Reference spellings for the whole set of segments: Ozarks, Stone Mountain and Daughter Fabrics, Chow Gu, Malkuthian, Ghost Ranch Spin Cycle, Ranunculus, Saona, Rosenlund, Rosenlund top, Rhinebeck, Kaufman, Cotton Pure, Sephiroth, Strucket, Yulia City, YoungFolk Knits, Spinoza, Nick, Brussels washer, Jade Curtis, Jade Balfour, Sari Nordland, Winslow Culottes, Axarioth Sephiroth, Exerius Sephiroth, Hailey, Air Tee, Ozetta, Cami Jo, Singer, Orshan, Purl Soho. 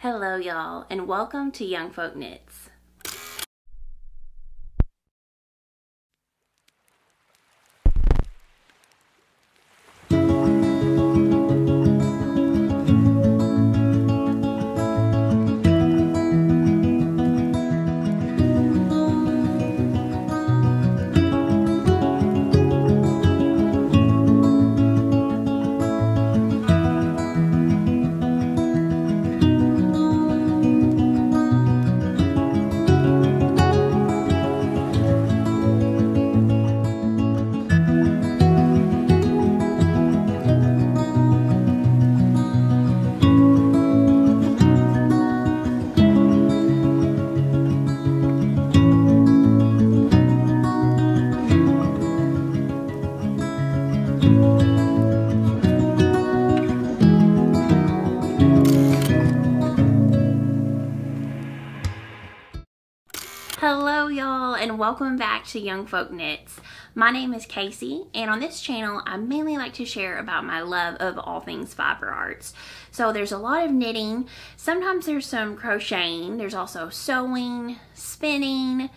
Hello y'all, and welcome to Young Folk Knits. Hello y'all, and welcome back to Young Folk Knits. My name is Casey, and on this channel I mainly like to share about my love of all things fiber arts. So there's a lot of knitting, sometimes there's some crocheting, there's also sewing, spinning,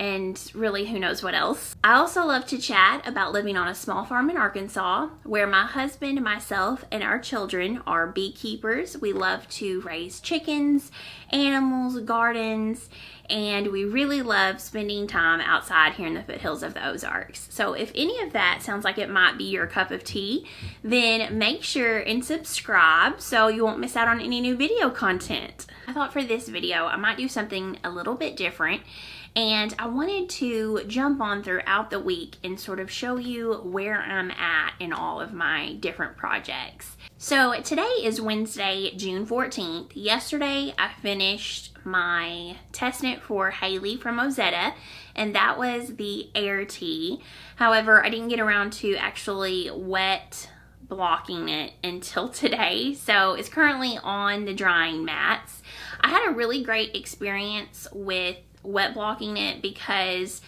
and really who knows what else. I also love to chat about living on a small farm in Arkansas where my husband, myself, and our children are beekeepers. We love to raise chickens, animals, gardens, and we really love spending time outside here in the foothills of the Ozarks. So if any of that sounds like it might be your cup of tea, then make sure and subscribe so you won't miss out on any new video content. I thought for this video I might do something a little bit different, and I wanted to jump on throughout the week and sort of show you where I'm at in all of my different projects. So today is Wednesday, June 14th. Yesterday I finished my test knit for Hailey from Ozetta, and that was the air tee. However, I didn't get around to actually wet blocking it until today, so it's currently on the drying mats. I had a really great experience with wet blocking it because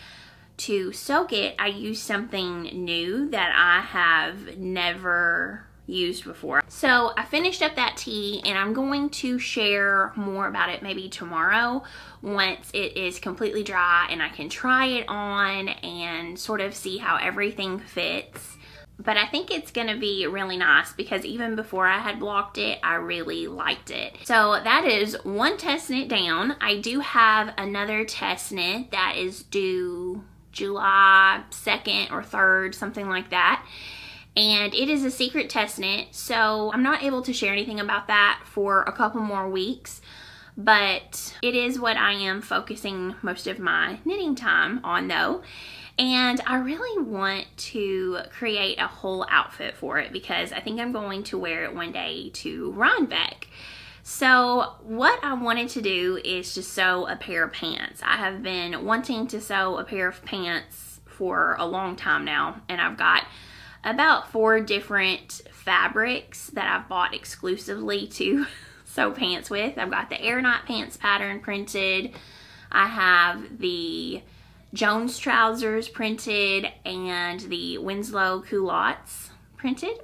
to soak it I used something new that I have never used before. So I finished up that tee, and I'm going to share more about it maybe tomorrow once it is completely dry and I can try it on and sort of see how everything fits. But I think it's gonna be really nice because even before I had blocked it, I really liked it. So that is one test knit down. I do have another test knit that is due July 2nd or 3rd, something like that. And it is a secret test knit, so I'm not able to share anything about that for a couple more weeks. But it is what I am focusing most of my knitting time on though. And I really want to create a whole outfit for it because I think I'm going to wear it one day to Rhinebeck. So what I wanted to do is to sew a pair of pants. I have been wanting to sew a pair of pants for a long time now, and I've got about 4 different fabrics that I've bought exclusively to sew pants with. I've got the Air Knot pants pattern printed. I have the Jones trousers printed and the Winslow culottes printed.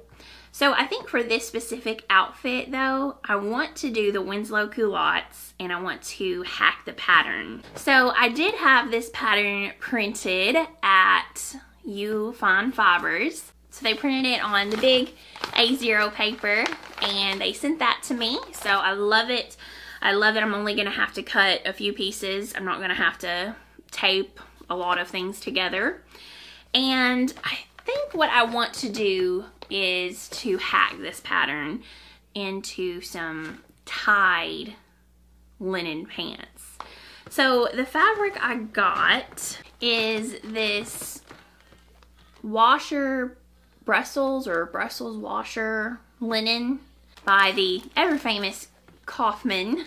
So I think for this specific outfit though, I want to do the Winslow culottes and I want to hack the pattern. So I did have this pattern printed at Ewe Fibers. So they printed it on the big A0 paper and they sent that to me. So I love it. I love it. I'm only gonna have to cut a few pieces. I'm not gonna have to tape a lot of things together, and I think what I want to do is to hack this pattern into some tied linen pants. So the fabric I got is this washer Brussels or Brussels washer linen by the ever famous Kaufman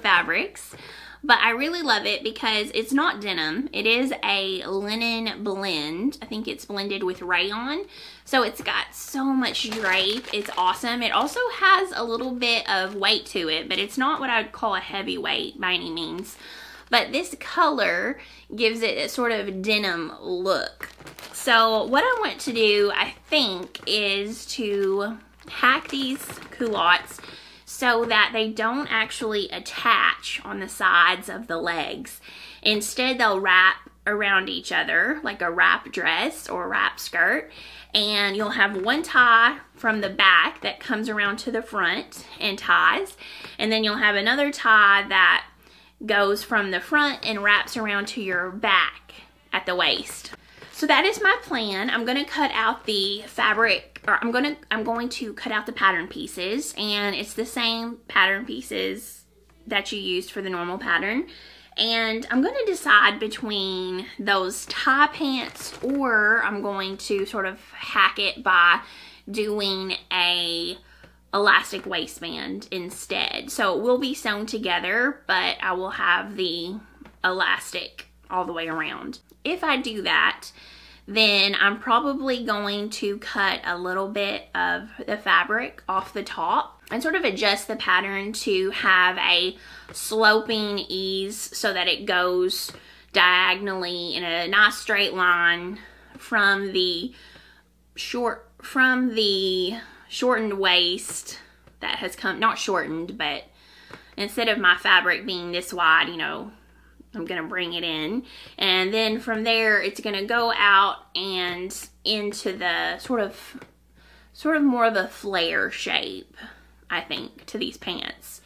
fabrics. But I really love it because it's not denim. It is a linen blend. I think it's blended with rayon. So it's got so much drape. It's awesome. It also has a little bit of weight to it, but it's not what I would call a heavy weight by any means. But this color gives it a sort of denim look. So what I want to do, I think, is to hack these culottes so that they don't actually attach on the sides of the legs. Instead, they'll wrap around each other like a wrap dress or wrap skirt, and you'll have one tie from the back that comes around to the front and ties, and then you'll have another tie that goes from the front and wraps around to your back at the waist. So that is my plan. I'm going to cut out the fabric, or I'm going to cut out the pattern pieces, and it's the same pattern pieces that you used for the normal pattern. And I'm going to decide between those tie pants, or I'm going to sort of hack it by doing a elastic waistband instead. So it will be sewn together, but I will have the elastic all the way around. If I do that, then I'm probably going to cut a little bit of the fabric off the top and sort of adjust the pattern to have a sloping ease so that it goes diagonally in a nice straight line from the shortened waist that has come, not shortened, but instead of my fabric being this wide, you know, I'm going to bring it in, and then from there it's going to go out and into the sort of more of a flare shape, I think, to these pants.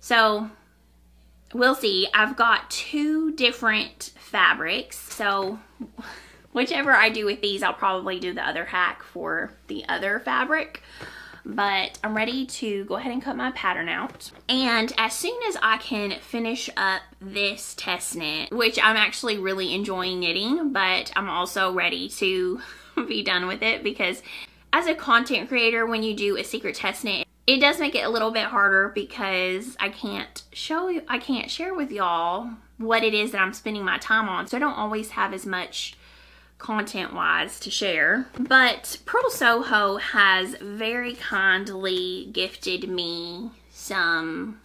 So we'll see. I've got two different fabrics, so whichever I do with these, I'll probably do the other hack for the other fabric. But I'm ready to go ahead and cut my pattern out. And as soon as I can finish up this test knit, which I'm actually really enjoying knitting, but I'm also ready to be done with it, because as a content creator, when you do a secret test knit, it does make it a little bit harder because I can't share with y'all what it is that I'm spending my time on. So I don't always have as much content wise to share. But Purl Soho has very kindly gifted me some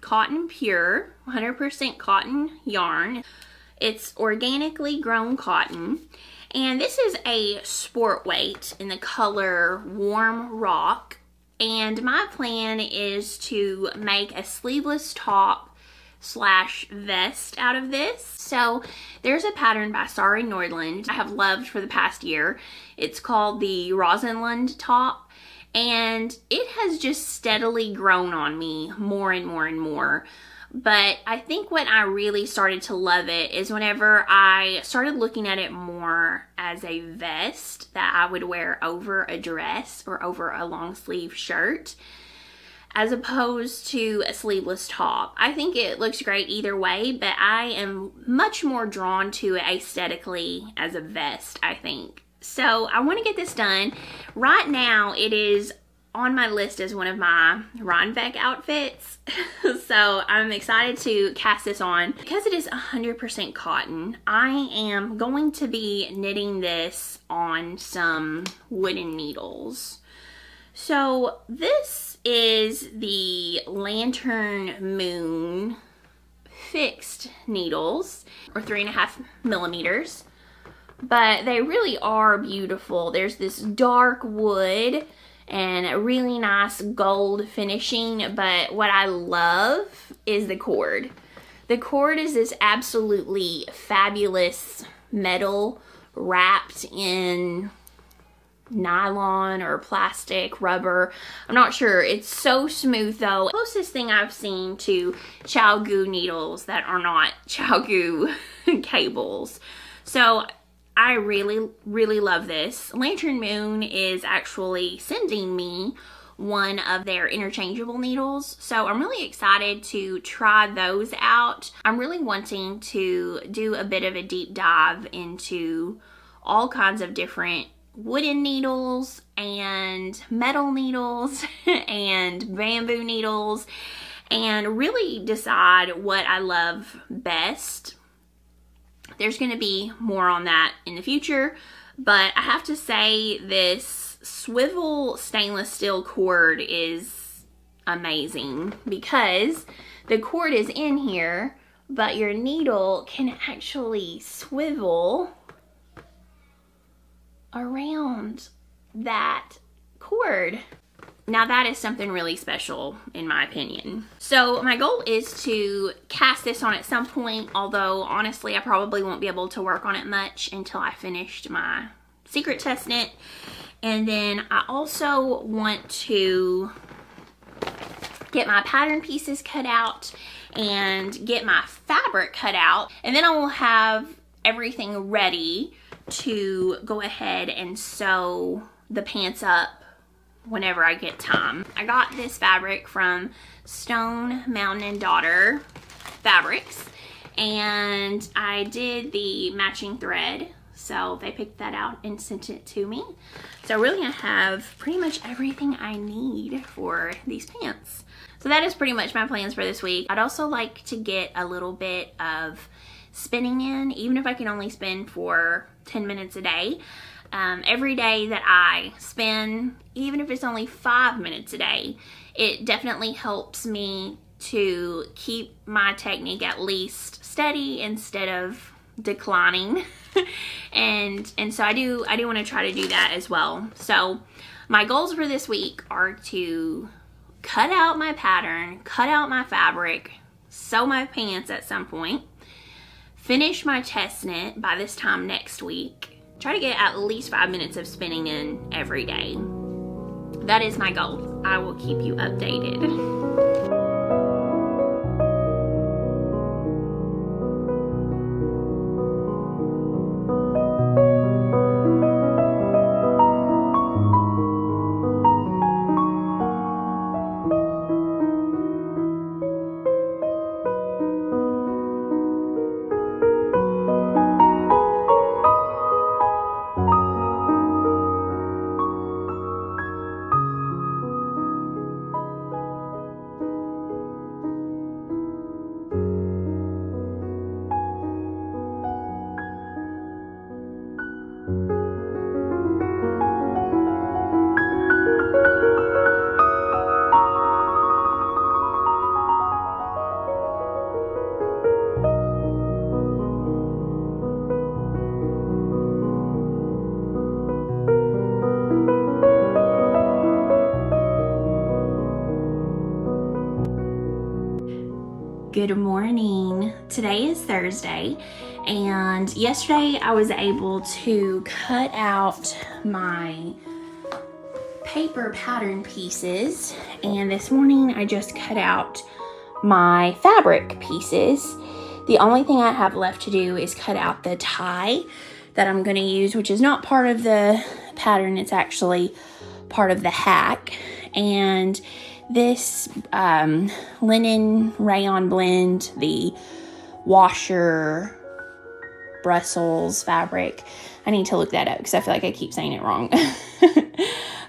Cotton Pure, 100% cotton yarn. It's organically grown cotton, and this is a sport weight in the color Warm Rock, and my plan is to make a sleeveless top slash vest out of this. So there's a pattern by Sari Nordland I have loved for the past year. It's called the Rosenlund top, and it has just steadily grown on me more and more and more. But I think when I really started to love it is whenever I started looking at it more as a vest that I would wear over a dress or over a long sleeve shirt, as opposed to a sleeveless top. I think it looks great either way, but I am much more drawn to it aesthetically as a vest, I think. So I want to get this done. Right now it is on my list as one of my Rhinebeck outfits. So I'm excited to cast this on. Because it is 100% cotton, I am going to be knitting this on some wooden needles. So this is the Lantern Moon fixed needles, or 3.5 millimeters, but they really are beautiful. There's this dark wood and a really nice gold finishing, but what I love is the cord. The cord is this absolutely fabulous metal wrapped in nylon or plastic, rubber, I'm not sure. It's so smooth though. Closest thing I've seen to Chow Gu needles that are not Chow Gu cables. So I really, really love this. Lantern Moon is actually sending me one of their interchangeable needles, so I'm really excited to try those out. I'm really wanting to do a bit of a deep dive into all kinds of different wooden needles and metal needles and bamboo needles, and really decide what I love best. There's going to be more on that in the future, but I have to say this swivel stainless steel cord is amazing, because the cord is in here, but your needle can actually swivel around that cord. Now that is something really special in my opinion. So my goal is to cast this on at some point, although honestly I probably won't be able to work on it much until I finished my secret test knit. And then I also want to get my pattern pieces cut out and get my fabric cut out, and then I will have everything ready to go ahead and sew the pants up whenever I get time. I got this fabric from Stone Mountain and Daughter Fabrics, and I did the matching thread, so they picked that out and sent it to me. So really I have pretty much everything I need for these pants. So that is pretty much my plans for this week. I'd also like to get a little bit of spinning in, even if I can only spin for 10 minutes a day. Every day that I spin, even if it's only 5 minutes a day, it definitely helps me to keep my technique at least steady instead of declining. and so I do want to try to do that as well. So my goals for this week are to cut out my pattern, cut out my fabric, sew my pants at some point, finish my test knit by this time next week, try to get at least 5 minutes of spinning in every day. That is my goal. I will keep you updated. Good morning. Today is Thursday, and yesterday I was able to cut out my paper pattern pieces, and this morning I just cut out my fabric pieces. The only thing I have left to do is cut out the tie that I'm going to use, which is not part of the pattern, it's actually part of the hack. And this linen rayon blend, the washer Brussels fabric, I need to look that up because I feel like I keep saying it wrong.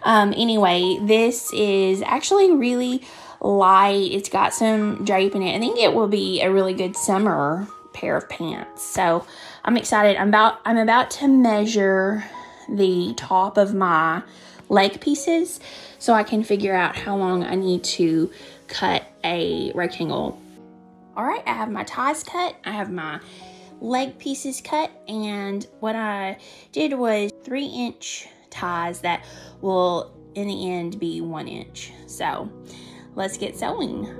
Anyway, this is actually really light, it's got some drape in it. I think it will be a really good summer pair of pants, so I'm excited. I'm about to measure the top of my leg pieces so I can figure out how long I need to cut a rectangle. All right, I have my ties cut, I have my leg pieces cut, and what I did was 3-inch ties that will in the end be 1 inch. So let's get sewing.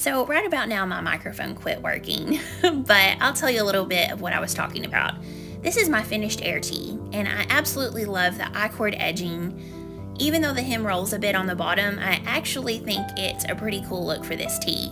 So right about now my microphone quit working, but I'll tell you a little bit of what I was talking about. This is my finished air tee, and I absolutely love the I-cord edging Even though the hem rolls a bit on the bottom, I actually think it's a pretty cool look for this tee.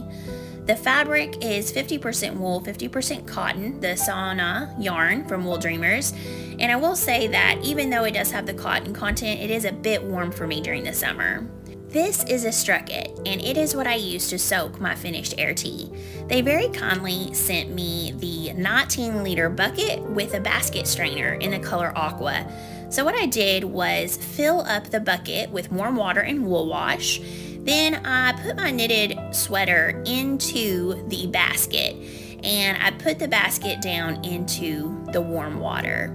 The fabric is 50% wool, 50% cotton, the Saona yarn from Wool Dreamers. And I will say that even though it does have the cotton content, it is a bit warm for me during the summer. This is a Strucket, and it is what I use to soak my finished air tea. They very kindly sent me the 19-liter bucket with a basket strainer in the color aqua. So what I did was fill up the bucket with warm water and wool wash. Then I put my knitted sweater into the basket, and I put the basket down into the warm water.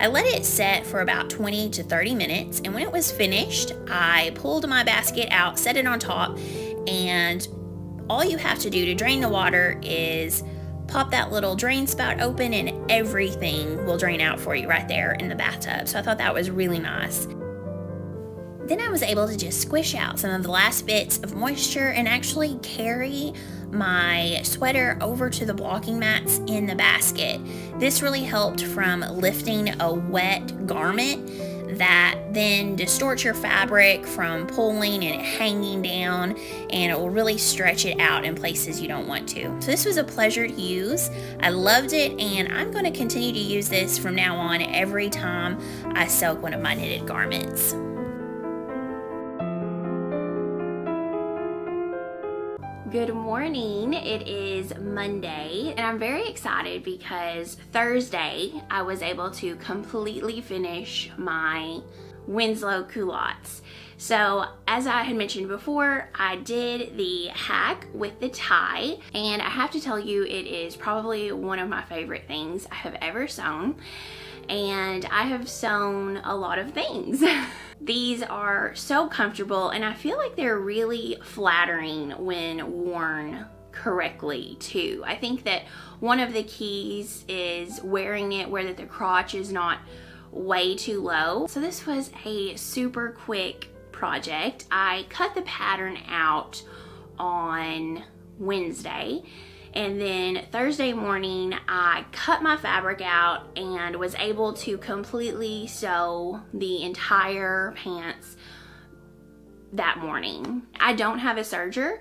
I let it set for about 20 to 30 minutes, and when it was finished, I pulled my basket out, set it on top, and all you have to do to drain the water is pop that little drain spout open and everything will drain out for you right there in the bathtub. So I thought that was really nice. Then I was able to just squish out some of the last bits of moisture and actually carry my sweater over to the blocking mats in the basket. This really helped from lifting a wet garment that then distorts your fabric from pulling and hanging down, and it will really stretch it out in places you don't want to. So this was a pleasure to use. I loved it, and I'm going to continue to use this from now on every time I soak one of my knitted garments. Good morning, it is Monday, and I'm very excited because Thursday I was able to completely finish my Winslow culottes. So as I had mentioned before, I did the hack with the tie, and I have to tell you, it is probably one of my favorite things I have ever sewn, and I have sewn a lot of things. These are so comfortable, and I feel like they're really flattering when worn correctly too. I think that one of the keys is wearing it where that the crotch is not way too low. So this was a super quick project. I cut the pattern out on Wednesday, and then Thursday morning I cut my fabric out and was able to completely sew the entire pants that morning. I don't have a serger.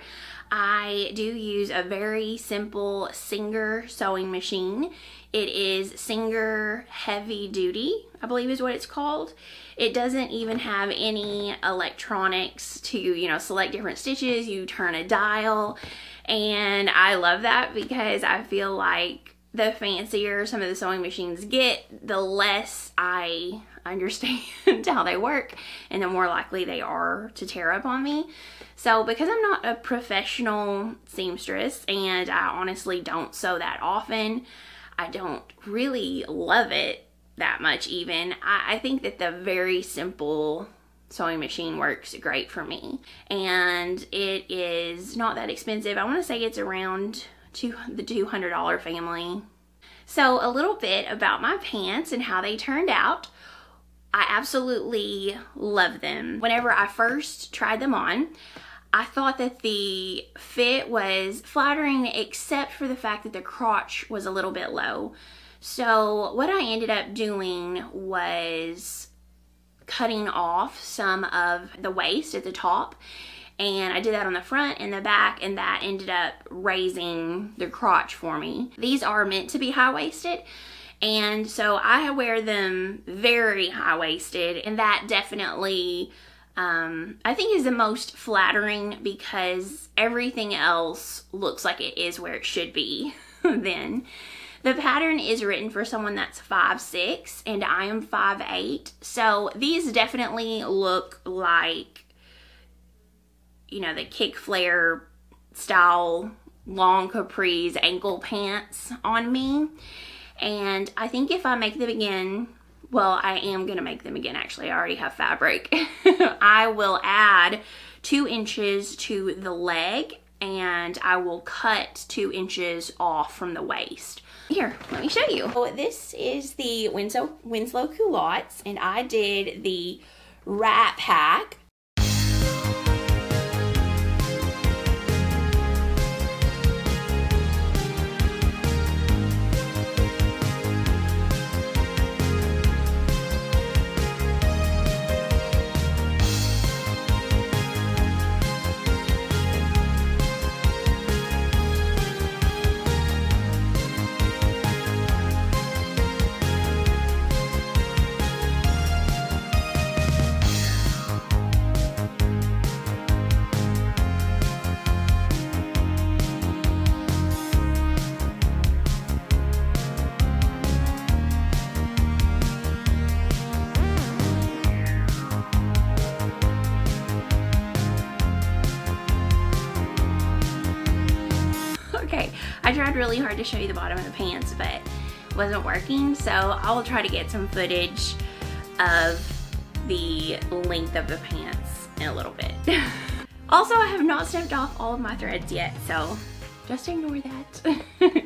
I do use a very simple Singer sewing machine. It is Singer Heavy Duty, I believe is what it's called. It doesn't even have any electronics to, you know, select different stitches. You turn a dial, and I love that because I feel like the fancier some of the sewing machines get, the less I understand how they work and the more likely they are to tear up on me. So because I'm not a professional seamstress and I honestly don't sew that often, I don't really love it that much even. I think that the very simple sewing machine works great for me, and it is not that expensive. I want to say it's around the $200 family. So a little bit about my pants and how they turned out. I absolutely love them. Whenever I first tried them on, I thought that the fit was flattering except for the fact that the crotch was a little bit low. So what I ended up doing was cutting off some of the waist at the top, and I did that on the front and the back, and that ended up raising the crotch for me. These are meant to be high-waisted, and so I wear them very high-waisted, and that definitely I think is the most flattering because everything else looks like it is where it should be. Then the pattern is written for someone that's 5'6", and I am 5'8", so these definitely look like, you know, the kick flare style long capris ankle pants on me. And I think if I make them again, well, I am going to make them again actually, I already have fabric. I will add 2 inches to the leg, and I will cut 2 inches off from the waist. Here, let me show you. So this is the Winslow Culottes, and I did the wrap hack. okay. I tried really hard to show you the bottom of the pants, but it wasn't working, so I will try to get some footage of the length of the pants in a little bit. Also, I have not snipped off all of my threads yet, so just ignore that.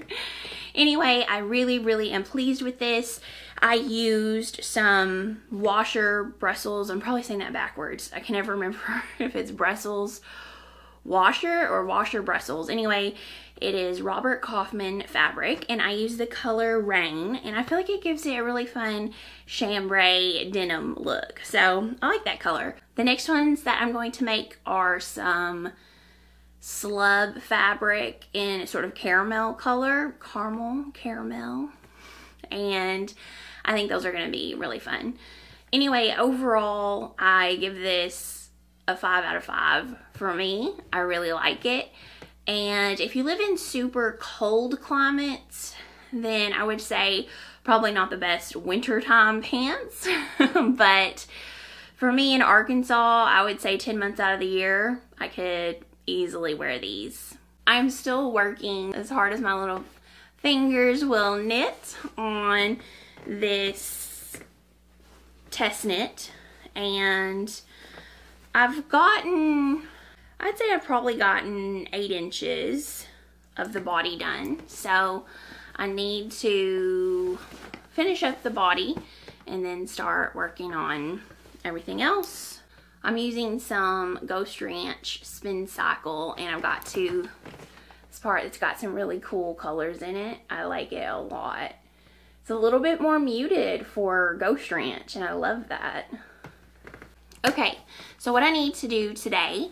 Anyway, I really am pleased with this. I used some washer Brussels. I'm probably saying that backwards. I can never remember if it's Brussels washer or washer Brussels. Anyway, it is Robert Kaufman fabric, and I use the color Rain, and I feel like it gives it a really fun chambray denim look. So I like that color. The next ones that I'm going to make are some slub fabric in sort of caramel color, caramel, and I think those are going to be really fun. Anyway, overall, I give this a 5 out of 5 for me. I really like it, and if you live in super cold climates, then I would say probably not the best wintertime pants, but for me in Arkansas, I would say 10 months out of the year, I could easily wear these. I'm still working as hard as my little fingers will knit on this test knit, and I've gotten, I'd say I've probably gotten 8 inches of the body done, so I need to finish up the body and then start working on everything else. I'm using some Ghost Ranch Spin Cycle, and I've got this part that's got some really cool colors in it. I like it a lot. It's a little bit more muted for Ghost Ranch, and I love that. Okay, so what I need to do today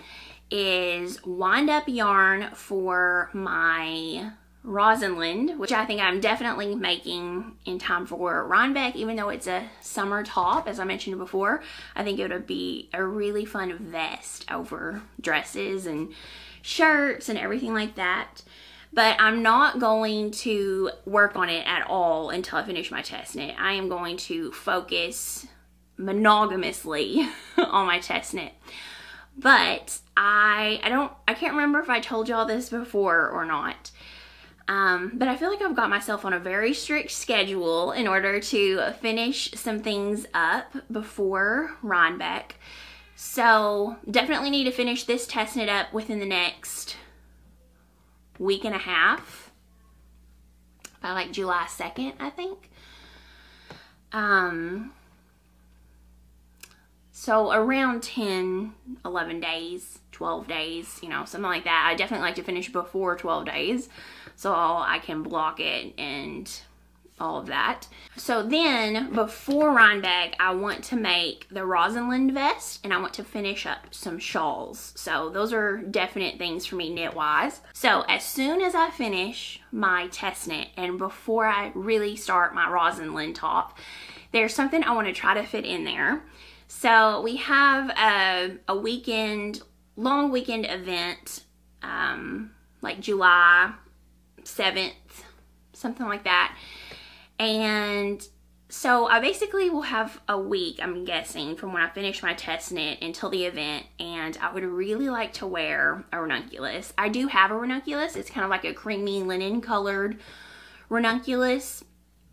is wind up yarn for my Rosenlund, which I think I'm definitely making in time for Rhinebeck, even though it's a summer top, as I mentioned before. I think it would be a really fun vest over dresses and shirts and everything like that. But I'm not going to work on it at all until I finish my test knit. I am going to focus monogamously on my test knit. But I can't remember if I told y'all this before or not. But I feel like I've got myself on a very strict schedule in order to finish some things up before Rhinebeck. So definitely need to finish this test knit up within the next week and a half, by like July 2nd, I think. So around 10, 11 days, 12 days, you know, something like that. I definitely like to finish before 12 days so I can block it and all of that. So then before Rhinebeck, I want to make the Rosenlund vest, and I want to finish up some shawls. So those are definite things for me knit-wise. So as soon as I finish my test knit and before I really start my Rosenlund top, there's something I want to try to fit in there. So we have a weekend, long weekend event, like July 7th, something like that. And so I basically will have a week, I'm guessing, from when I finish my test knit until the event, and I would really like to wear a ranunculus. I do have a ranunculus. It's kind of like a creamy linen colored ranunculus,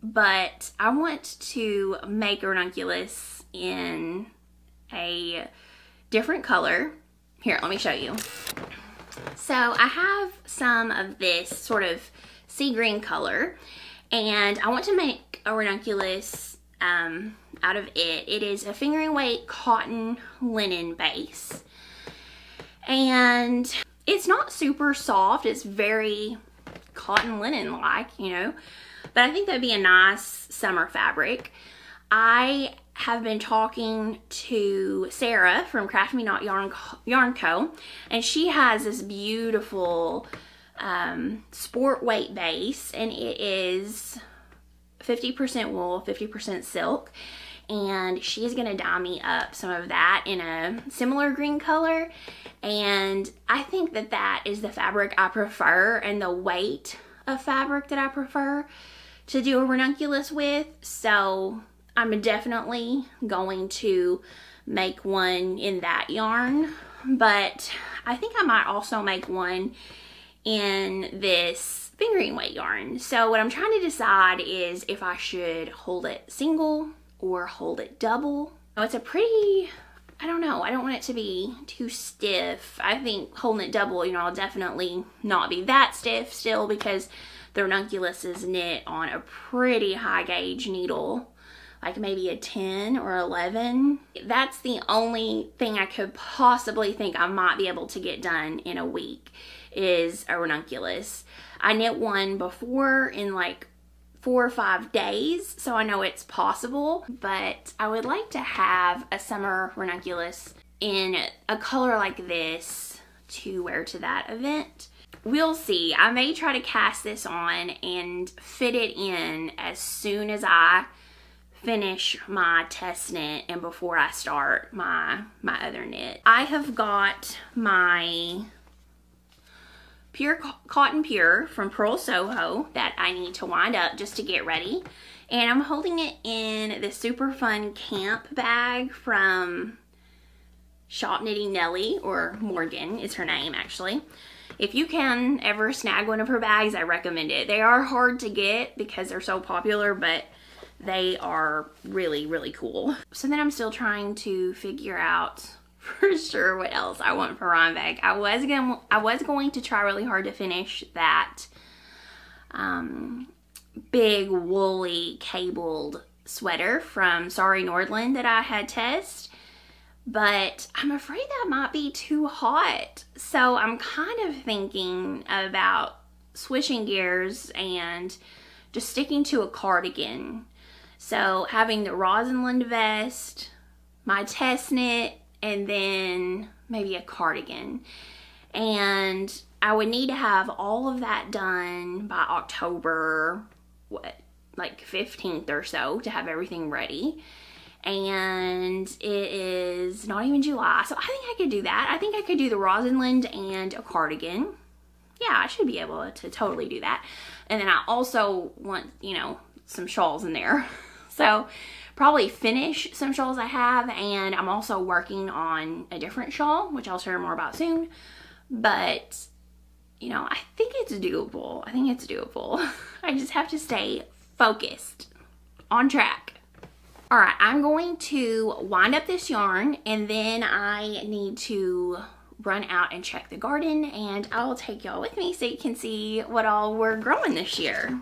but I want to make a ranunculus in a different color. Here, let me show you. So I have some of this sort of sea green color, and I want to make a ranunculus out of it. It is a fingering weight cotton linen base, and it's not super soft. It's very cotton linen like, you know, but I think that'd be a nice summer fabric. I have been talking to Sarah from Craft Me Not Yarn Co, and she has this beautiful sport weight base, and it is 50% wool, 50% silk, and she's gonna dye me up some of that in a similar green color, and I think that that is the fabric I prefer and the weight of fabric that I prefer to do a ranunculus with. So I'm definitely going to make one in that yarn, but I think I might also make one in this fingering weight yarn. So what I'm trying to decide is if I should hold it single or hold it double. Oh, it's a pretty, I don't know, I don't want it to be too stiff. I think holding it double, you know, I'll definitely not be that stiff still, because the Ranunculus is knit on a pretty high gauge needle, like maybe a 10 or 11. That's the only thing I could possibly think I might be able to get done in a week is a Ranunculus. I knit one before in like 4 or 5 days, so I know it's possible, but I would like to have a summer Ranunculus in a color like this to wear to that event. We'll see. I may try to cast this on and fit it in as soon as I finish my test knit and before I start my other knit. I have got my Cotton Pure from Purl Soho that I need to wind up just to get ready, and I'm holding it in the super fun camp bag from Shop Knitting Nelly, or Morgan is her name actually. If you can ever snag one of her bags, I recommend it. They are hard to get because they're so popular, but they are really, really cool. So then I'm still trying to figure out for sure what else I want for Rhinebeck. I was going to try really hard to finish that big woolly cabled sweater from Sari Nordland that I had test, but I'm afraid that might be too hot. So I'm kind of thinking about switching gears and just sticking to a cardigan. So having the Rosenlund vest, my test knit, and then maybe a cardigan. And I would need to have all of that done by October, like 15th or so, to have everything ready. And it is not even July, so I think I could do that. I think I could do the Rosenlund and a cardigan. Yeah, I should be able to totally do that. And then I also want, you know, some shawls in there. So probably finish some shawls I have, and I'm also working on a different shawl, which I'll share more about soon. But, you know, I think it's doable. I think it's doable. I just have to stay focused, on track. All right, I'm going to wind up this yarn, and then I need to run out and check the garden, and I'll take y'all with me so you can see what all we're growing this year.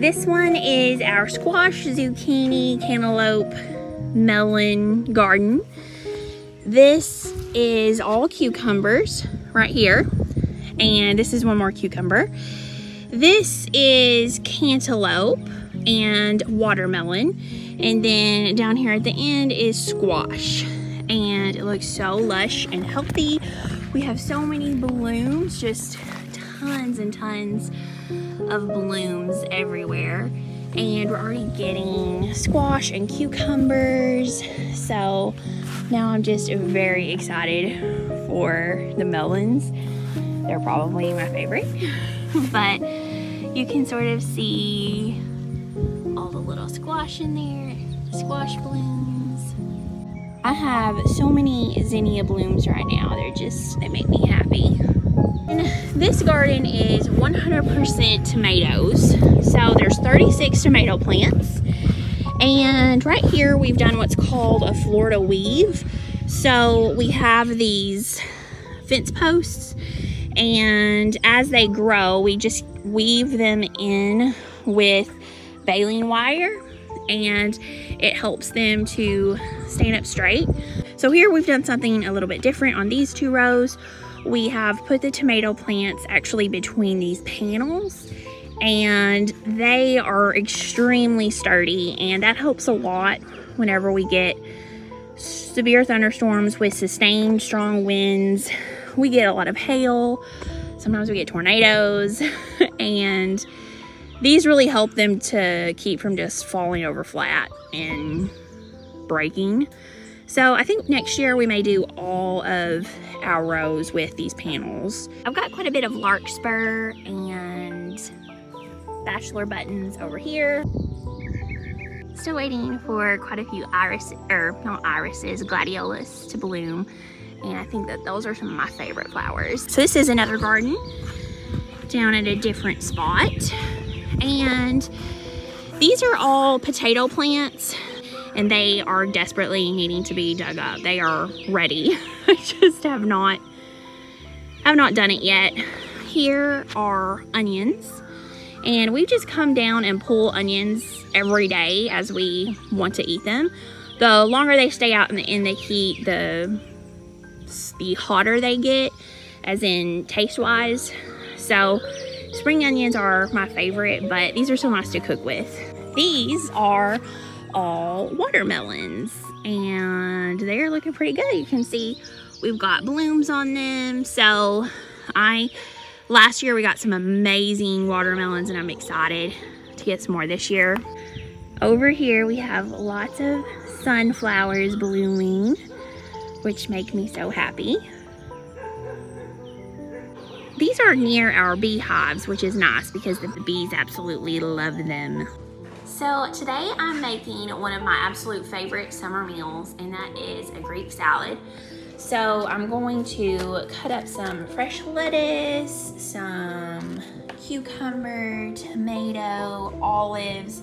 This one is our squash, zucchini, cantaloupe, melon garden. This is all cucumbers right here. And this is one more cucumber. This is cantaloupe and watermelon. And then down here at the end is squash. And it looks so lush and healthy. We have so many blooms, just tons and tons of blooms everywhere. And we're already getting squash and cucumbers. So now I'm just very excited for the melons. They're probably my favorite. But you can sort of see all the little squash in there, squash blooms. I have so many zinnia blooms right now. They're just, they make me happy. And this garden is 100% tomatoes. So there's 36 tomato plants. And right here we've done what's called a Florida weave. So we have these fence posts, and as they grow we just weave them in with baling wire, and it helps them to stand up straight. So here we've done something a little bit different. On these two rows we have put the tomato plants actually between these panels, and they are extremely sturdy, and that helps a lot whenever we get severe thunderstorms with sustained strong winds. We get a lot of hail, sometimes we get tornadoes, and these really help them to keep from just falling over flat and breaking. So I think next year we may do all of our rows with these panels. I've got quite a bit of larkspur and bachelor buttons over here. Still waiting for quite a few irises, or not irises, gladiolus to bloom. And I think that those are some of my favorite flowers. So this is another garden down at a different spot. And these are all potato plants, and they are desperately needing to be dug up. They are ready. I just have not done it yet. Here are onions. And we just come down and pull onions every day as we want to eat them. The longer they stay out in the heat, the hotter they get, as in taste-wise. So spring onions are my favorite, but these are so nice to cook with. These are all watermelons, and they're looking pretty good. You can see we've got blooms on them. So last year we got some amazing watermelons, and I'm excited to get some more this year. Over here we have lots of sunflowers blooming, which make me so happy. These are near our beehives, which is nice because the bees absolutely love them. So today I'm making one of my absolute favorite summer meals, and that is a Greek salad. So I'm going to cut up some fresh lettuce, some cucumber, tomato, olives.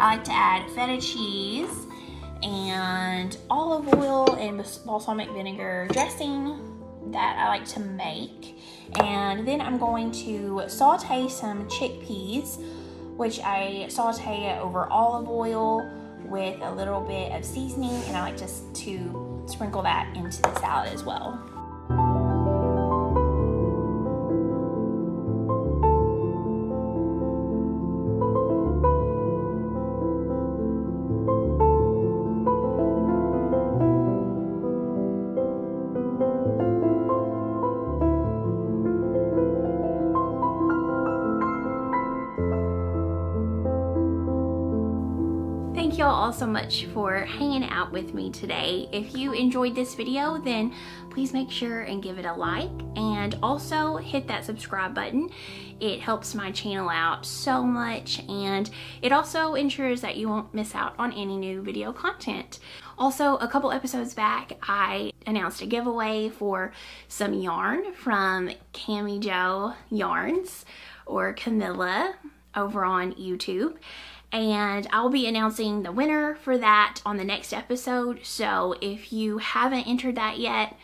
I like to add feta cheese and olive oil and balsamic vinegar dressing that I like to make. And then I'm going to saute some chickpeas, which I saute over olive oil with a little bit of seasoning, and I like just to sprinkle that into the salad as well. Thank y'all all so much for hanging out with me today. If you enjoyed this video, then please make sure and give it a like, and also hit that subscribe button. It helps my channel out so much, and it also ensures that you won't miss out on any new video content. Also, a couple episodes back, I announced a giveaway for some yarn from Cami Jo Yarns, or Camilla, over on YouTube. And I'll be announcing the winner for that on the next episode. So if you haven't entered that yet,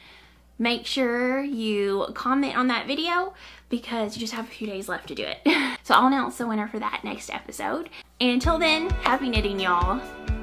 make sure you comment on that video, because you just have a few days left to do it. So I'll announce the winner for that next episode. And until then, happy knitting, y'all.